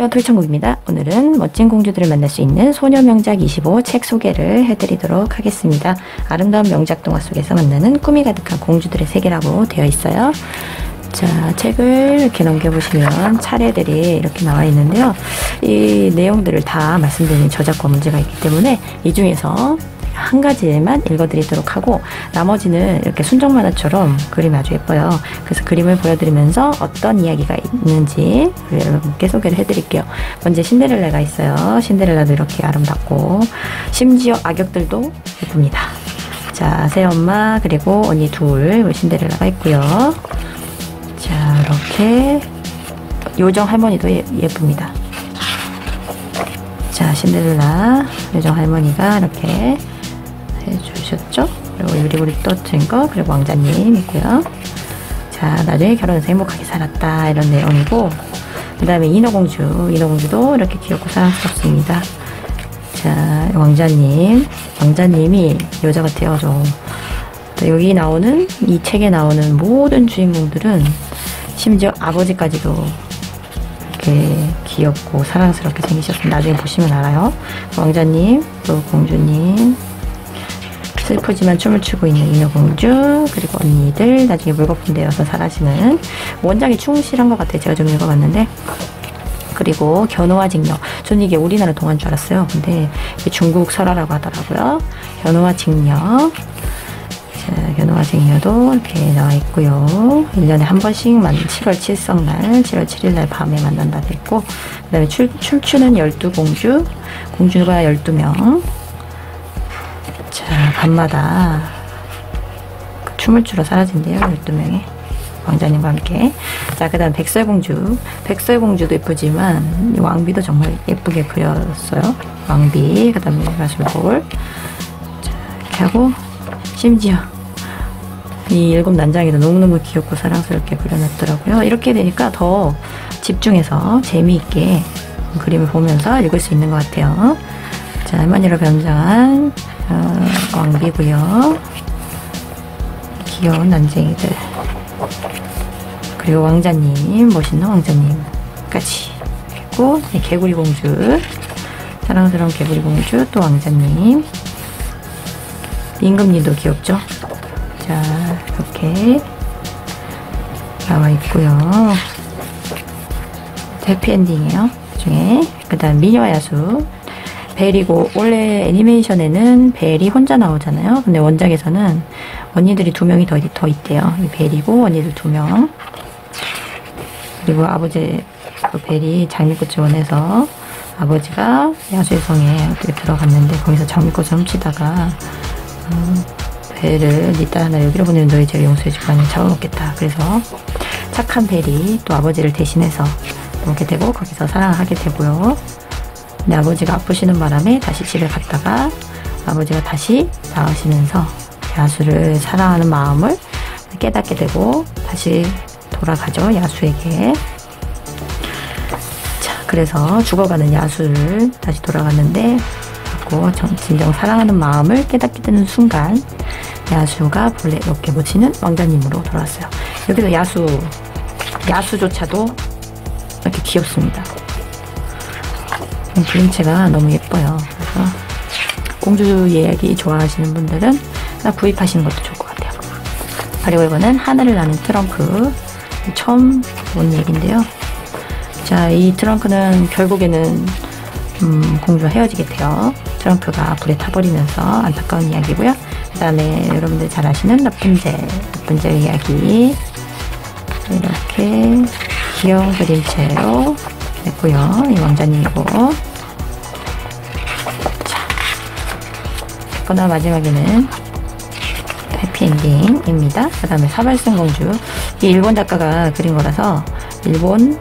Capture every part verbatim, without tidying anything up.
안녕하세요, 토이천국입니다. 오늘은 멋진 공주들을 만날 수 있는 소녀명작 이십오 책 소개를 해드리도록 하겠습니다. 아름다운 명작 동화 속에서 만나는 꿈이 가득한 공주들의 세계라고 되어 있어요. 자, 책을 이렇게 넘겨보시면 차례들이 이렇게 나와 있는데요. 이 내용들을 다 말씀드리는 저작권 문제가 있기 때문에 이 중에서 한 가지만 읽어드리도록 하고, 나머지는 이렇게 순정 만화처럼 그림이 아주 예뻐요. 그래서 그림을 보여드리면서 어떤 이야기가 있는지 여러분께 소개를 해드릴게요. 먼저 신데렐라가 있어요. 신데렐라도 이렇게 아름답고 심지어 악역들도 예쁩니다. 자, 새엄마 그리고 언니 둘, 우리 신데렐라가 있고요. 자, 이렇게 요정 할머니도 예, 예쁩니다. 자, 신데렐라 요정 할머니가 이렇게 해주셨죠. 그리고 유리구리 떠진 거, 그리고 왕자님 있고요. 자, 나중에 결혼해서 행복하게 살았다, 이런 내용이고, 그 다음에 인어공주, 인어공주도 이렇게 귀엽고 사랑스럽습니다. 자, 왕자님, 왕자님이 여자 같아요. 저 여기 나오는, 이 책에 나오는 모든 주인공들은 심지어 아버지까지도 이렇게 귀엽고 사랑스럽게 생기셨습니다. 나중에 보시면 알아요. 왕자님, 또 공주님, 슬프지만 춤을 추고 있는 인어공주, 그리고 언니들 나중에 물거품 되어서 사라지는, 원작이 충실한 것 같아요. 제가 좀 읽어봤는데. 그리고 견우와 직녀, 저는 이게 우리나라 동화인 줄 알았어요. 근데 이게 중국 설화라고 하더라고요. 견우와 직녀, 자, 견우와 직녀도 이렇게 나와 있고요. 일 년에 한 번씩 만 칠월 칠성날, 칠월 칠일날 밤에 만난다도 있고, 그 다음에 춤추는 열두 공주, 공주가 열두 명, 자, 밤마다 춤을 추러 사라진대요. 열두 명의 왕자님과 함께. 자, 그 다음 백설공주. 백설공주도 예쁘지만 왕비도 정말 예쁘게 그렸어요. 왕비, 그 다음에 마술볼. 자, 이렇게 하고, 심지어 이 일곱 난장이도 너무너무 귀엽고 사랑스럽게 그려놨더라고요. 이렇게 되니까 더 집중해서 재미있게 그림을 보면서 읽을 수 있는 것 같아요. 자, 할머니로 변장한 어, 왕비고요. 귀여운 난쟁이들, 그리고 왕자님, 멋있는 왕자님까지 있고, 개구리공주, 사랑스러운 개구리공주, 또 왕자님, 임금님도 귀엽죠. 자, 이렇게 나와 있고요. 해피엔딩이에요. 나중에 그 다음 미녀와 야수, 벨이고, 원래 애니메이션에는 벨이 혼자 나오잖아요. 근데 원작에서는 언니들이 두 명이 더, 더 있대요. 벨이고 언니들 두 명. 그리고 아버지, 벨이 장미꽃집원에서 아버지가 야수성에 들어갔는데 거기서 장미꽃을 훔치다가 음, 벨을 니 딸 하나 여기로 보내면 너희 죄를 용서해주고 아니면 잡아먹겠다. 그래서 착한 벨이 또 아버지를 대신해서 오게 되고 거기서 사랑하게 되고요. 근데 아버지가 아프시는 바람에 다시 집에 갔다가 아버지가 다시 나가시면서 야수를 사랑하는 마음을 깨닫게 되고 다시 돌아가죠, 야수에게. 자, 그래서 죽어가는 야수를 다시 돌아갔는데 자꾸 진정 사랑하는 마음을 깨닫게 되는 순간 야수가 본래 이렇게 모시는 왕자님으로 돌아왔어요. 여기서 야수, 야수조차도 이렇게 귀엽습니다. 그림체가 너무 예뻐요. 그래서 공주 이야기 좋아하시는 분들은 하나 구입하시는 것도 좋을 것 같아요. 그리고 이거는 하늘을 나는 트렁크, 처음 본 얘기인데요. 자, 이 트렁크는 결국에는 음, 공주와 헤어지게 돼요. 트렁크가 불에 타버리면서 안타까운 이야기고요. 그 다음에 여러분들 잘 아시는 라푼젤, 라푼젤 이야기, 이렇게 귀여운 그림체로 됐고요. 이 왕자님이고. 자, 그러나 마지막에는 해피엔딩입니다. 그 다음에 사발 쓴 공주, 이 일본 작가가 그린 거라서 일본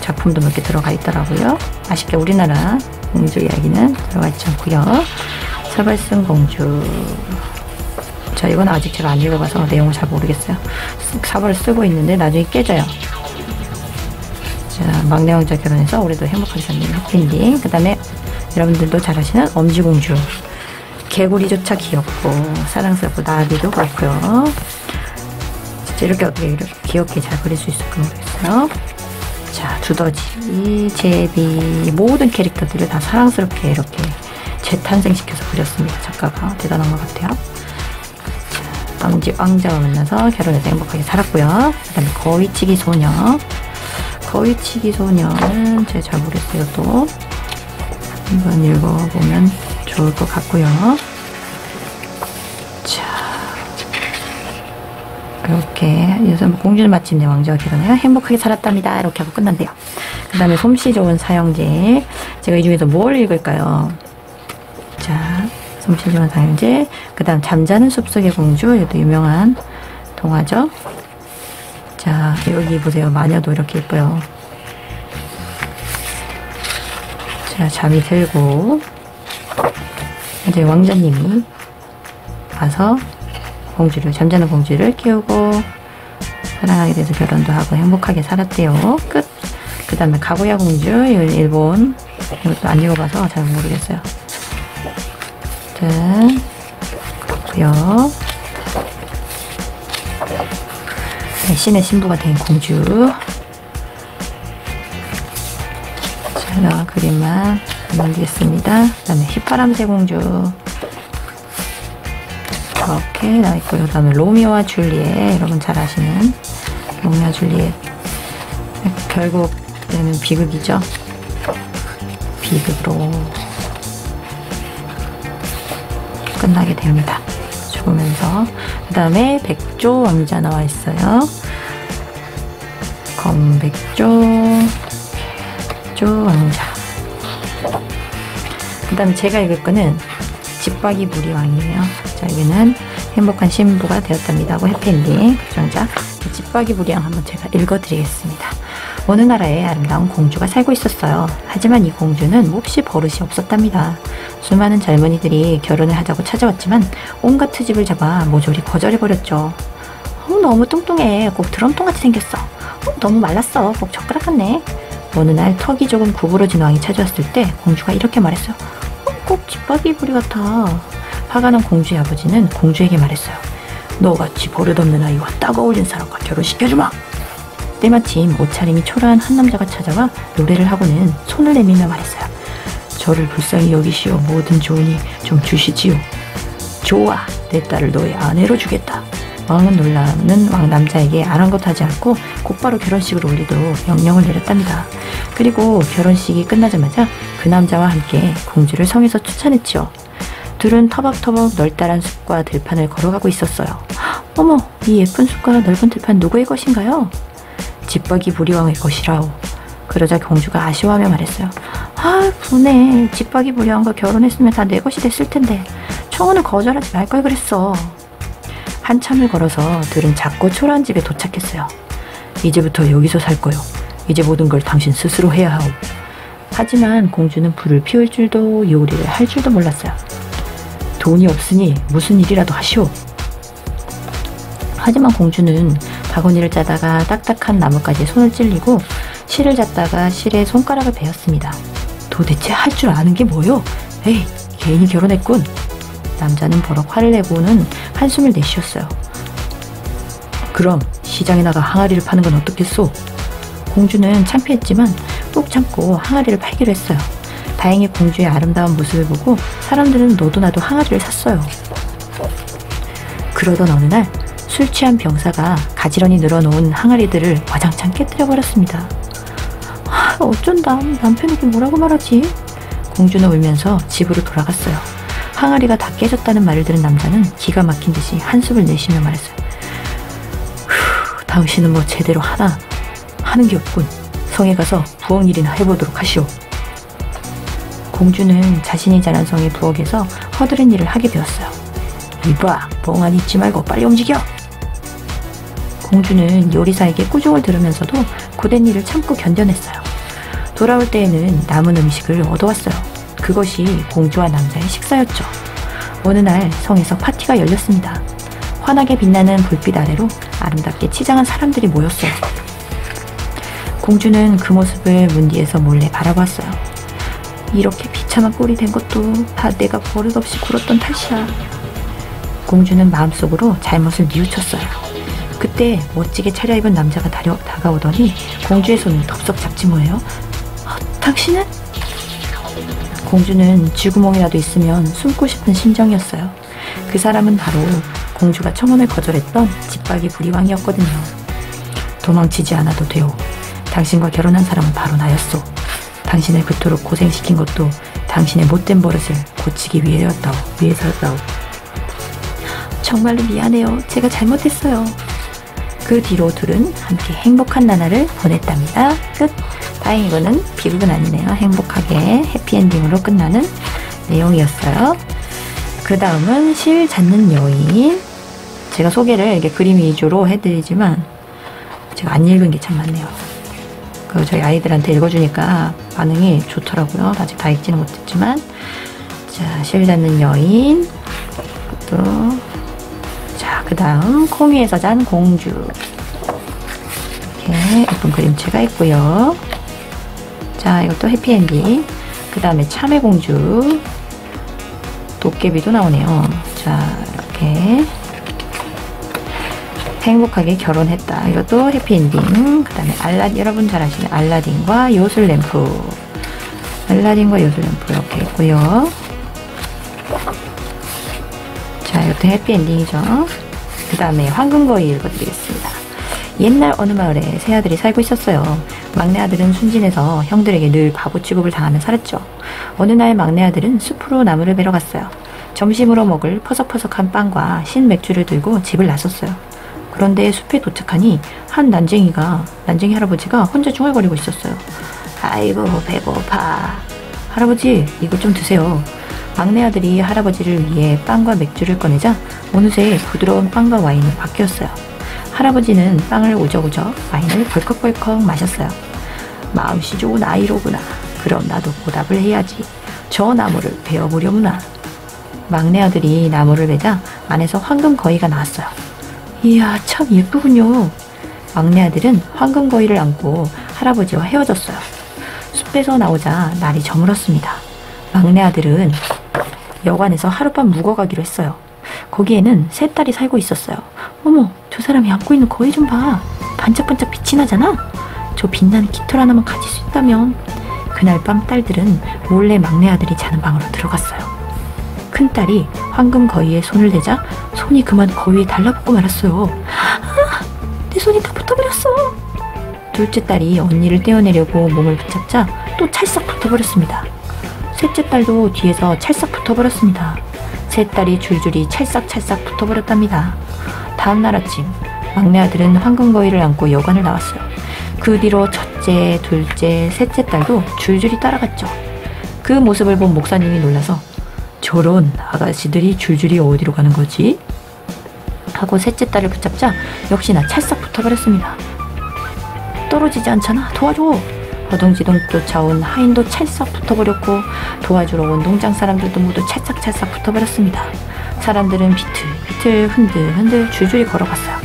작품도 몇 개 들어가 있더라고요. 아쉽게 우리나라 공주 이야기는 들어가 있지 않고요. 사발 쓴 공주, 자, 이건 아직 제가 안 읽어봐서 내용을 잘 모르겠어요. 사발을 쓰고 있는데 나중에 깨져요. 자, 막내 왕자 결혼해서 올해도 행복하게 사는 해피엔딩. 그 다음에 여러분들도 잘 아시는 엄지공주, 개구리조차 귀엽고 사랑스럽고 나비도 그렇고요. 진짜 이렇게 어떻게 이렇게 귀엽게 잘 그릴 수 있을까 모르겠어요. 자, 두더지, 제비, 모든 캐릭터들을 다 사랑스럽게 이렇게 재탄생시켜서 그렸습니다. 작가가 대단한 것 같아요. 자, 엄지 왕자와 만나서 결혼해서 행복하게 살았고요. 그 다음에 거위치기 소녀. 거위치기 소녀는 제가 잘 모르겠어요. 또 한번 읽어보면 좋을 것 같고요. 자, 이렇게 요새 공주를 마침내 왕자와 결혼하여 행복하게 살았답니다. 이렇게 하고 끝난대요. 그 다음에 솜씨 좋은 사 형제. 제가 이 중에서 뭘 읽을까요? 자, 솜씨 좋은 사 형제. 그 다음 잠자는 숲속의 공주. 이것도 유명한 동화죠. 자, 여기 보세요. 마녀도 이렇게 예뻐요. 자, 잠이 들고 이제 왕자님이 와서 공주를, 잠자는 공주를 키우고 사랑하게 돼서 결혼도 하고 행복하게 살았대요. 끝! 그 다음에 가구야 공주, 일본. 이것도 안 읽어봐서 잘 모르겠어요. 자, 그렇고요. 네, 신의 신부가 된 공주. 자, 그림만 넘기겠습니다. 그 다음에 휘파람새 공주 이렇게 나와있고요. 그 다음에 로미오와 줄리엣, 여러분 잘 아시는 로미오와 줄리엣. 결국 얘는 비극이죠. 비극으로 끝나게 됩니다. 죽으면서. 그 다음에 백조왕자 나와있어요. 검백조, 백조왕자. 그 다음에 제가 읽을 거는 지빠귀 부리 왕이에요. 자, 여기는 행복한 신부가 되었답니다 하고 해피엔딩. 백조왕자. 지빠귀 부리 왕 한번 제가 읽어드리겠습니다. 어느 나라에 아름다운 공주가 살고 있었어요. 하지만 이 공주는 몹시 버릇이 없었답니다. 수많은 젊은이들이 결혼을 하자고 찾아왔지만 온갖 트집을 잡아 모조리 거절해버렸죠. 어, 너무 뚱뚱해. 꼭 드럼통같이 생겼어. 어, 너무 말랐어. 꼭 젓가락 같네. 어느 날 턱이 조금 구부러진 왕이 찾아왔을 때 공주가 이렇게 말했어요. 어, 꼭 지빠귀 부리 같아. 화가 난 공주의 아버지는 공주에게 말했어요. 너같이 버릇없는 아이와 딱 어울린 사람과 결혼시켜주마. 때마침 옷차림이 초라한 한 남자가 찾아와 노래를 하고는 손을 내밀며 말했어요. 저를 불쌍히 여기시오. 뭐든 좋으니 좀 주시지요. 좋아, 내 딸을 너의 아내로 주겠다. 왕은 놀라는 왕 남자에게 아랑곳하지 않고 곧바로 결혼식을 올리도록 명령을 내렸답니다. 그리고 결혼식이 끝나자마자 그 남자와 함께 공주를 성에서 쫓아냈죠. 둘은 터벅터벅 널따란 숲과 들판을 걸어가고 있었어요. 어머, 이 예쁜 숲과 넓은 들판 누구의 것인가요? 지빠귀 부리 왕의 것이라오. 그러자 공주가 아쉬워하며 말했어요. 아, 분해. 지빠귀 부리 왕과 결혼했으면 다 내 것이 됐을 텐데 청혼을 거절하지 말 걸 그랬어. 한참을 걸어서 들은 작고 초라한 집에 도착했어요. 이제부터 여기서 살 거요. 이제 모든 걸 당신 스스로 해야 하오. 하지만 공주는 불을 피울 줄도 요리를 할 줄도 몰랐어요. 돈이 없으니 무슨 일이라도 하시오. 하지만 공주는 바구니를 짜다가 딱딱한 나뭇가지에 손을 찔리고 실을 잤다가 실에 손가락을 베었습니다. 도대체 할 줄 아는 게 뭐요? 에이, 개인이 결혼했군. 남자는 버럭 화를 내고는 한숨을 내쉬었어요. 그럼 시장에 나가 항아리를 파는 건 어떻겠소? 공주는 창피했지만 꾹 참고 항아리를 팔기로 했어요. 다행히 공주의 아름다운 모습을 보고 사람들은 너도 나도 항아리를 샀어요. 그러던 어느 날 술 취한 병사가 가지런히 늘어놓은 항아리들을 와장창 깨뜨려버렸습니다. 아, 어쩐다. 남편에게 뭐라고 말하지? 공주는 울면서 집으로 돌아갔어요. 항아리가 다 깨졌다는 말을 들은 남자는 기가 막힌 듯이 한숨을 내쉬며 말했어요. 후, 당신은 뭐 제대로 하나 하는 게 없군. 성에 가서 부엌 일이나 해보도록 하시오. 공주는 자신이 자란 성의 부엌에서 허드렛 일을 하게 되었어요. 이봐, 멍하니 있지 말고 빨리 움직여. 공주는 요리사에게 꾸중을 들으면서도 고된 일을 참고 견뎌냈어요. 돌아올 때에는 남은 음식을 얻어왔어요. 그것이 공주와 남자의 식사였죠. 어느 날 성에서 파티가 열렸습니다. 환하게 빛나는 불빛 아래로 아름답게 치장한 사람들이 모였어요. 공주는 그 모습을 문 뒤에서 몰래 바라봤어요. 이렇게 비참한 꼴이 된 것도 다 내가 버릇없이 굴었던 탓이야. 공주는 마음속으로 잘못을 뉘우쳤어요. 그때 멋지게 차려입은 남자가 다려, 다가오더니 공주의 손을 덥석 잡지 뭐예요. 아, 당신은? 공주는 쥐구멍이라도 있으면 숨고 싶은 심정이었어요. 그 사람은 바로 공주가 청혼을 거절했던 지빠귀 부리 왕이었거든요. 도망치지 않아도 돼요. 당신과 결혼한 사람은 바로 나였소. 당신을 그토록 고생시킨 것도 당신의 못된 버릇을 고치기 위해였다오. 위해서였다오. 정말로 미안해요. 제가 잘못했어요. 그 뒤로 둘은 함께 행복한 나날을 보냈답니다. 끝. 다행히 이거는 비극은 아니네요. 행복하게 해피엔딩으로 끝나는 내용이었어요. 그 다음은 실 잣는 여인. 제가 소개를 이렇게 그림 위주로 해드리지만 제가 안 읽은 게 참 많네요. 그 저희 아이들한테 읽어주니까 반응이 좋더라고요. 아직 다 읽지는 못했지만. 자, 실 잣는 여인. 또 자, 그 다음 콩 위에서 잔 공주. 이렇게 예쁜 그림체가 있고요. 자, 이것도 해피엔딩. 그 다음에 참외 공주. 도깨비도 나오네요. 자, 이렇게 행복하게 결혼했다. 이것도 해피엔딩. 그 다음에 알라 여러분 잘 아시는 알라딘과 요술 램프. 알라딘과 요술 램프 이렇게 있고요. 자, 이것도 해피엔딩이죠. 그 다음에 황금거위 읽어드리겠습니다. 옛날 어느 마을에 세 아들이 살고 있었어요. 막내 아들은 순진해서 형들에게 늘 바보 취급을 당하며 살았죠. 어느 날 막내 아들은 숲으로 나무를 베러 갔어요. 점심으로 먹을 퍼석퍼석한 빵과 신 맥주를 들고 집을 나섰어요. 그런데 숲에 도착하니 한 난쟁이가, 난쟁이 할아버지가 혼자 중얼거리고 있었어요. 아이고 배고파. 할아버지 이거 좀 드세요. 막내 아들이 할아버지를 위해 빵과 맥주를 꺼내자 어느새 부드러운 빵과 와인이 바뀌었어요. 할아버지는 빵을 우적우적 와인을 벌컥벌컥 마셨어요. 마음씨 좋은 아이로구나. 그럼 나도 보답을 해야지. 저 나무를 베어보려구나. 막내 아들이 나무를 베자 안에서 황금거위가 나왔어요. 이야 참 예쁘군요. 막내 아들은 황금거위를 안고 할아버지와 헤어졌어요. 숲에서 나오자 날이 저물었습니다. 막내 아들은 여관에서 하룻밤 묵어가기로 했어요. 거기에는 세 딸이 살고 있었어요. 어머, 저 사람이 안고 있는 거위 좀 봐. 반짝반짝 빛이 나잖아. 저 빛나는 깃털 하나만 가질 수 있다면. 그날 밤 딸들은 몰래 막내 아들이 자는 방으로 들어갔어요. 큰 딸이 황금 거위에 손을 대자 손이 그만 거위에 달라붙고 말았어요. 아, 내 손이 다 붙어버렸어. 둘째 딸이 언니를 떼어내려고 몸을 붙잡자 또 찰싹 붙어버렸습니다. 셋째 딸도 뒤에서 찰싹 붙어버렸습니다. 세 딸이 줄줄이 찰싹찰싹 붙어버렸답니다. 다음날 아침 막내 아들은 황금거위를 안고 여관을 나왔어요. 그 뒤로 첫째, 둘째, 셋째 딸도 줄줄이 따라갔죠. 그 모습을 본 목사님이 놀라서 저런 아가씨들이 줄줄이 어디로 가는 거지? 하고 셋째 딸을 붙잡자 역시나 찰싹 붙어버렸습니다. 떨어지지 않잖아. 도와줘. 허둥지둥 쫓아온 하인도 찰싹 붙어버렸고 도와주러 온 농장 사람들도 모두 찰싹찰싹 붙어버렸습니다. 사람들은 비틀비틀 흔들흔들 줄줄이 걸어갔어요.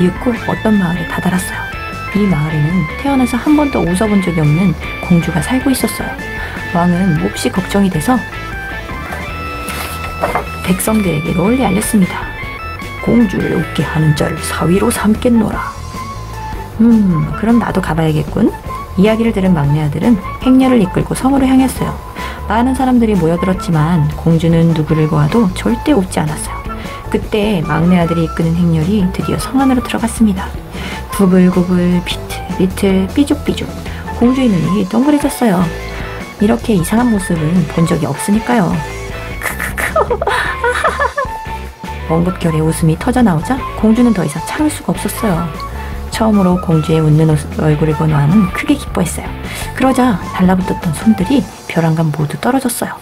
이윽고 어떤 마을에 다다랐어요. 이 마을에는 태어나서 한 번도 웃어본 적이 없는 공주가 살고 있었어요. 왕은 몹시 걱정이 돼서 백성들에게 널리 알렸습니다. 공주를 웃게 하는 자를 사위로 삼겠노라. 음, 그럼 나도 가봐야겠군. 이야기를 들은 막내 아들은 행렬을 이끌고 성으로 향했어요. 많은 사람들이 모여들었지만 공주는 누구를 보아도 절대 웃지 않았어요. 그때 막내 아들이 이끄는 행렬이 드디어 성 안으로 들어갔습니다. 구불구불 비틀비틀 삐죽삐죽 공주의 눈이 동그래졌어요. 이렇게 이상한 모습은 본 적이 없으니까요. 엉긋결에 웃음이 터져나오자 공주는 더 이상 참을 수가 없었어요. 처음으로 공주의 웃는 얼굴을 본 왕은 크게 기뻐했어요. 그러자 달라붙었던 손들이 벼랑간 모두 떨어졌어요.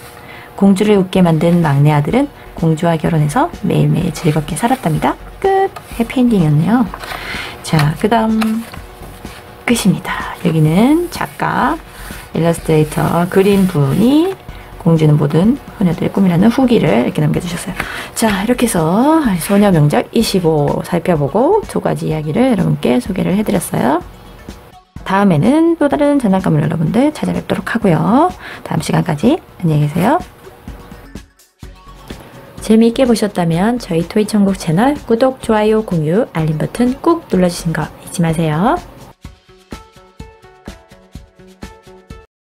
공주를 웃게 만든 막내 아들은 공주와 결혼해서 매일매일 즐겁게 살았답니다. 끝! 해피엔딩이었네요. 자, 그 다음 끝입니다. 여기는 작가, 일러스트레이터, 그린분이 공주는 모든 소녀들의 꿈이라는 후기를 이렇게 남겨주셨어요. 자, 이렇게 해서 소녀명작 이십오 살펴보고 두 가지 이야기를 여러분께 소개를 해드렸어요. 다음에는 또 다른 장난감을 여러분들 찾아뵙도록 하고요. 다음 시간까지 안녕히 계세요. 재미있게 보셨다면 저희 토이천국 채널 구독, 좋아요, 공유, 알림 버튼 꾹 눌러주신 거 잊지 마세요.